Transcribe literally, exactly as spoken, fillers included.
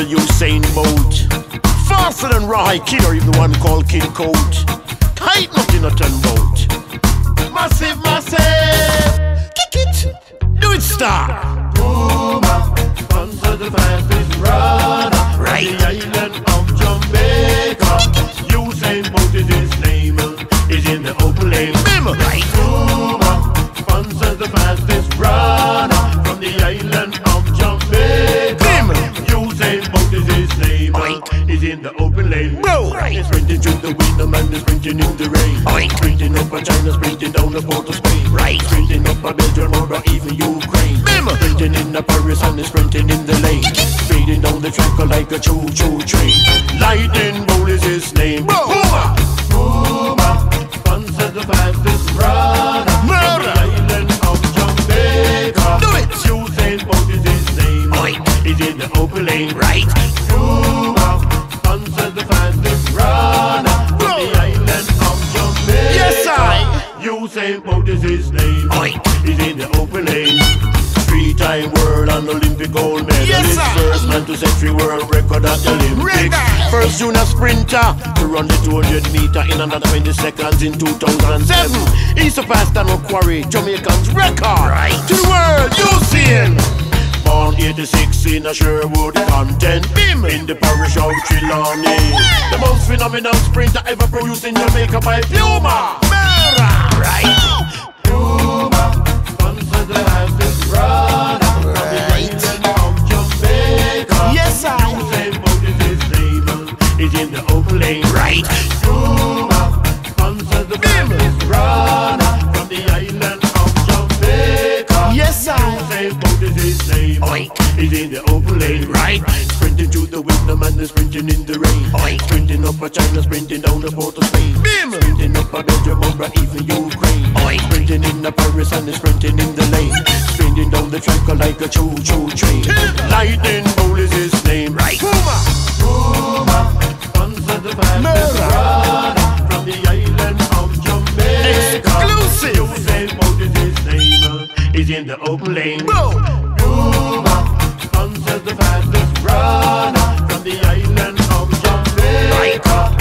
the Usain Bolt. Faster than Rawhide Kid or even the one called Kid Colt. Tight nothing a ten boat. Massive, massive. Kick it. Do it, star. Puma, sponsor the fastest runner. Right. The island of Jamaica. Usain Bolt is his name. Is in the open lane. Remember, right. Puma, sponsor the fastest runner. From the island of Jamaica. Remember. Usain Bolt is his name. Oink. Is in the open lane. Bro! He's sprinting through the wind, the man is sprinting in the rain. Oink. Sprinting up a China, sprinting down the Port of Spain. Right. Sprinting up a Belgium or a even Ukraine. Mama. Sprinting in the Paris and sprinting in the lane. Speeding down the track like a choo-choo train. Lightning Bolt is his name. Bro! Puma! Puma! Sponsor the fastest runner. From the island of Jamaica. Do it! Usain Bolt is his name. Oink. He's in the open lane. Right. Puma! Sponsor the fastest runner from the island of Jamaica. Yes, I. Usain Bolt is his name. Oink. He's in the open lane. Three-time world and Olympic gold medalist. Yes, first man to set three world record at the Olympics. Rega. First junior sprinter to run the two hundred meter in another twenty seconds in two thousand seven. He surpassed an O'Quarry, Jamaican's record. Right. To the world, Usain. Born eighty-six in a Sherwood content, Bim, in the parish of Trelawney. The most phenomenal sprinter ever produced in Jamaica by Puma. Mera, right? Puma, sponsor the fastest runner from the island of Jamaica. Yes, I. Usain Bolt is his name. He's in the open lane. Right. Puma, sponsor the fastest runner from the island of Jamaica. Yes, I. Usain Bolt is his name. Oink. He's in the open lane, right? Right. Sprinting through the wind, the man is sprinting in the rain. Oink. Sprinting up a China, sprinting down the Port of Spain. Bim. Sprinting up a Belgium or even Ukraine. Oink. Sprinting in the Paris and sprinting in the lane. Sprinting down the track like a choo-choo train. Lightning Bolt is his name, right? Puma! Puma, sponsor the fastest runner from the island of Jamaica. Exclusive! Usain Bolt is his name. He's in the open lane. Boom. Sponsor the fastest runner from the island of Jamaica.